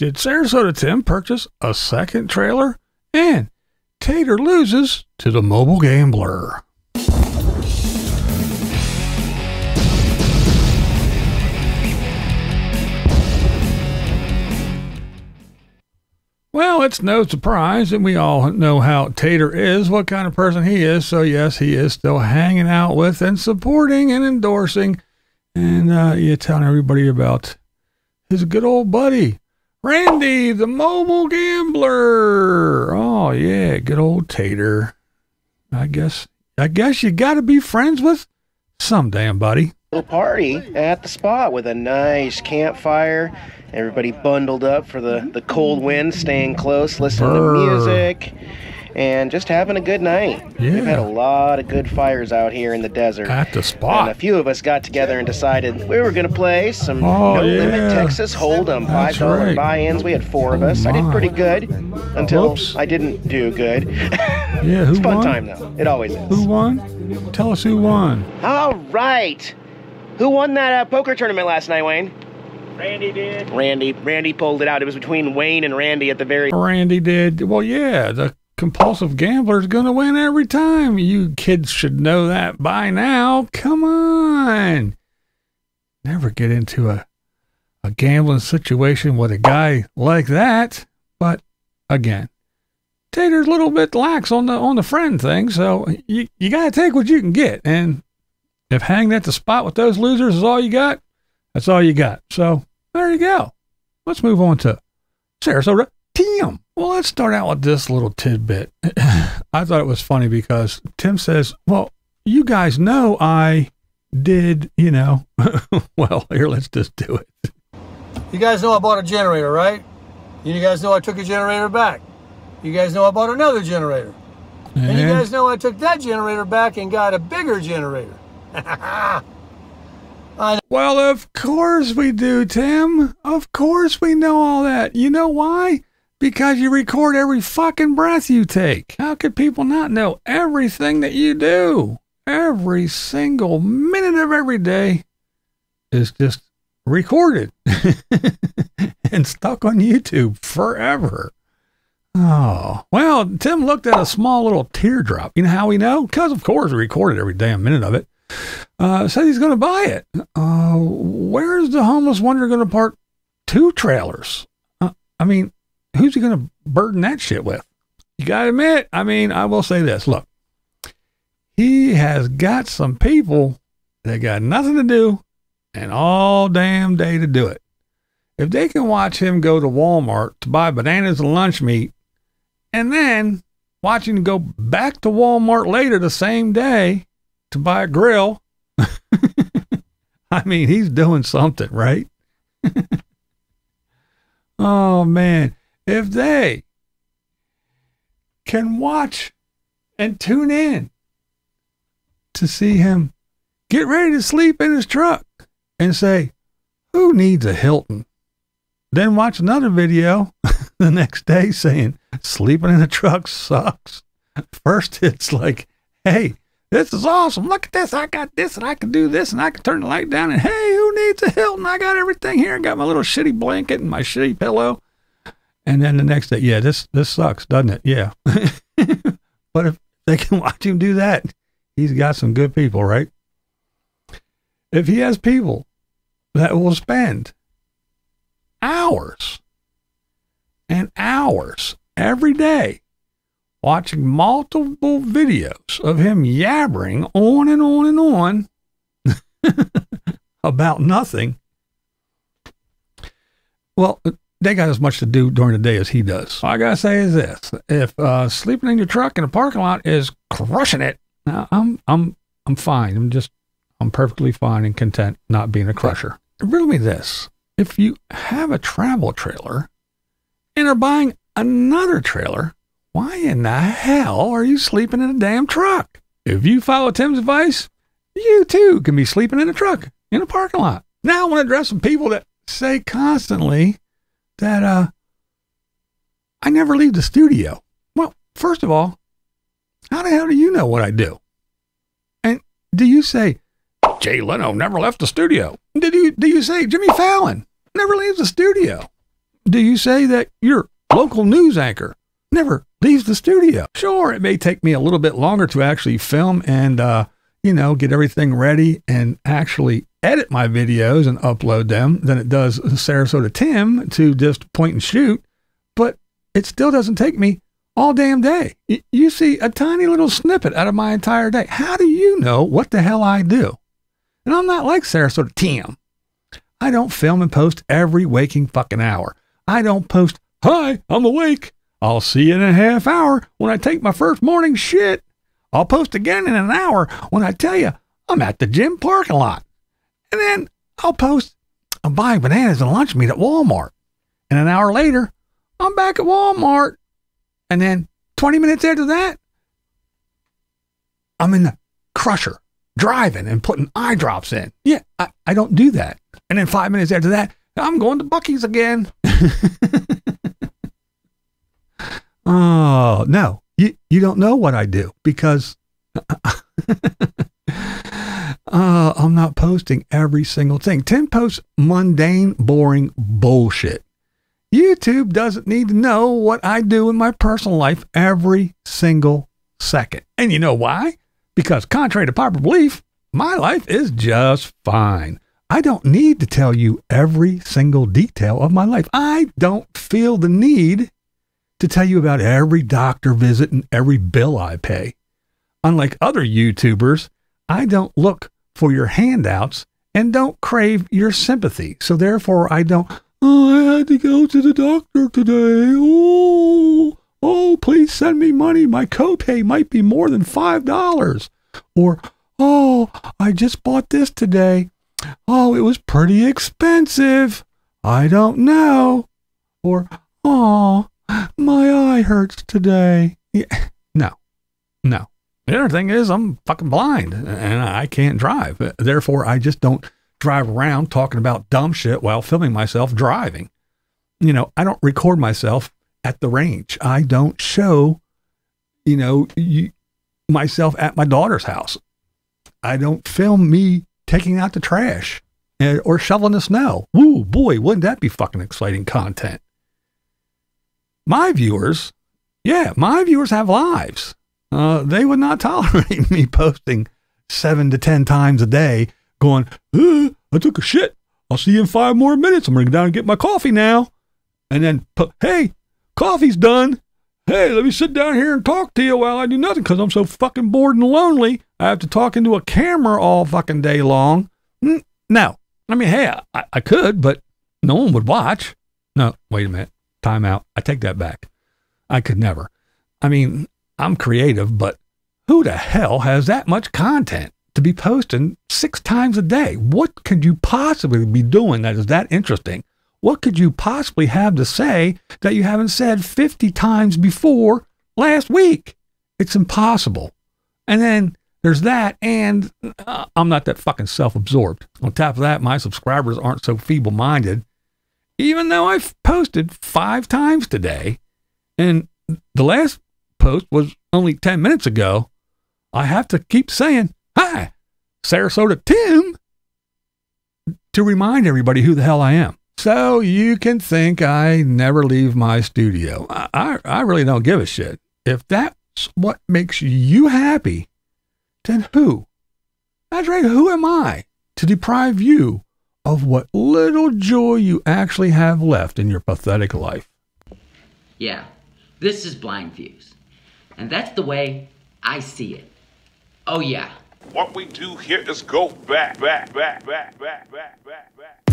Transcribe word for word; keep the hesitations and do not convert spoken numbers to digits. Did Sarasota Tim purchase a second trailer? And Tater loses to the mobile gambler. Well, it's no surprise that we all know how Tater is, what kind of person he is. So yes, he is still hanging out with and supporting and endorsing. And uh, you're telling everybody about his good old buddy, Randy the Mobile Gambler. Oh yeah, good old Tater. I guess, I guess you got to be friends with some damn buddy. Little party at the spot with a nice campfire, everybody bundled up for the the cold wind, staying close, listening Burr. to music and just having a good night. Yeah. We've had a lot of good fires out here in the desert at the spot, and a few of us got together and decided we were going to play some oh, no yeah. limit Texas Hold'em five dollar right. buy-ins. We had four of us. Oh, I did pretty good until Oops. I didn't do good. Yeah, who it's a fun won? time though. It always is. Who won? Tell us who won. All right. Who won that uh, poker tournament last night, Wayne? Randy did. Randy. Randy pulled it out. It was between Wayne and Randy at the very... Randy did. Well, yeah, the compulsive gambler's going to win every time. You kids should know that by now. Come on. Never get into a, a gambling situation with a guy like that. But, again, Tater's a little bit lax on the, on the friend thing, so you, you got to take what you can get, and... if hanging at the spot with those losers is all you got, that's all you got. So there you go. Let's move on to Sarasota Tim. Well, let's start out with this little tidbit. I thought it was funny because Tim says, well, you guys know I did, you know, well, here, let's just do it. You guys know I bought a generator, right? You guys know I took a generator back. You guys know I bought another generator. And, and you guys know I took that generator back and got a bigger generator. Well, of course we do, Tim. Of course we know all that. You know why? Because you record every fucking breath you take. How could people not know everything that you do? Every single minute of every day is just recorded and stuck on YouTube forever. Oh, well, Tim looked at a small little teardrop. You know how we know? Because, of course, we recorded every damn minute of it. Uh, said he's going to buy it. Uh, where's the homeless wonder going to park two trailers? Uh, I mean, who's he going to burden that shit with? You got to admit, I mean, I will say this. Look, he has got some people that got nothing to do and all damn day to do it. If they can watch him go to Walmart to buy bananas and lunch meat, and then watch him go back to Walmart later the same day to buy a grill, I mean, he's doing something, right? Oh, man. If they can watch and tune in to see him get ready to sleep in his truck and say, who needs a Hilton? Then watch another video the next day saying, sleeping in a truck sucks. First, it's like, hey, this is awesome. Look at this. I got this, and I can do this, and I can turn the light down, and hey, who needs a Hilton? I got everything here. I got my little shitty blanket and my shitty pillow. And then the next day, yeah, this this sucks, doesn't it? Yeah. But if they can watch him do that, he's got some good people, right? If he has people that will spend hours and hours every day watching multiple videos of him yabbering on and on and on about nothing. Well, they got as much to do during the day as he does. All I gotta say is this: if uh, sleeping in your truck in a parking lot is crushing it, now I'm I'm I'm fine. I'm just I'm perfectly fine and content not being a crusher. Really, this: if you have a travel trailer and are buying another trailer, why in the hell are you sleeping in a damn truck? If you follow Tim's advice, you too can be sleeping in a truck in a parking lot. Now I want to address some people that say constantly that uh, I never leave the studio. Well, first of all, how the hell do you know what I do? And do you say, Jay Leno never left the studio? Did you, do you say Jimmy Fallon never leaves the studio? do you say that your local news anchor never leaves the studio? Sure, it may take me a little bit longer to actually film and, uh, you know, get everything ready and actually edit my videos and upload them than it does Sarasota Tim to just point and shoot, but it still doesn't take me all damn day. You see a tiny little snippet out of my entire day. How do you know what the hell I do? And I'm not like Sarasota Tim. I don't film and post every waking fucking hour. I don't post, hi, I'm awake. I'll see you in a half hour when I take my first morning shit. I'll post again in an hour when I tell you I'm at the gym parking lot. And then I'll post, I'm buying bananas and lunch meat at Walmart. And an hour later, I'm back at Walmart. And then twenty minutes after that, I'm in the crusher, driving and putting eye drops in. Yeah, I, I don't do that. And then five minutes after that, I'm going to Bucky's again. Oh, no, you, you don't know what I do because uh, I'm not posting every single thing. Tim posts mundane, boring bullshit. YouTube doesn't need to know what I do in my personal life every single second. And you know why? Because contrary to popular belief, my life is just fine. I don't need to tell you every single detail of my life. I don't feel the need to tell you about every doctor visit and every bill I pay. Unlike other YouTubers, I don't look for your handouts and don't crave your sympathy. So therefore, I don't... Oh, I had to go to the doctor today. Oh, oh, please send me money. My copay might be more than five dollars. Or, oh, I just bought this today. Oh, it was pretty expensive. I don't know. Or, oh, my eye hurts today. Yeah. No, no. The other thing is I'm fucking blind and I can't drive. Therefore, I just don't drive around talking about dumb shit while filming myself driving. You know, I don't record myself at the range. I don't show, you know, you, myself at my daughter's house. I don't film me taking out the trash and, or shoveling the snow. Woo, boy, wouldn't that be fucking exciting content? My viewers, yeah, my viewers have lives. Uh, they would not tolerate me posting seven to ten times a day going, uh, I took a shit. I'll see you in five more minutes. I'm going to go down and get my coffee now. And then, put, hey, coffee's done. Hey, let me sit down here and talk to you while I do nothing because I'm so fucking bored and lonely. I have to talk into a camera all fucking day long. Mm, no. I mean, hey, I, I could, but no one would watch. No, wait a minute. Time out. I take that back. I could never. I mean, I'm creative, but who the hell has that much content to be posting six times a day? What could you possibly be doing that is that interesting? What could you possibly have to say that you haven't said fifty times before last week? It's impossible. And then there's that, and uh, I'm not that fucking self-absorbed. On top of that, my subscribers aren't so feeble-minded. Even though I've posted five times today, and the last post was only ten minutes ago, I have to keep saying, hi, Sarasota Tim, to remind everybody who the hell I am. So you can think I never leave my studio. I, I, I really don't give a shit. If that's what makes you happy, then who? That's right, who am I to deprive you of what little joy you actually have left in your pathetic life? Yeah, this is Blind Views, and that's the way I see it. Oh yeah. What we do here is go back, back, back, back, back, back, back, back.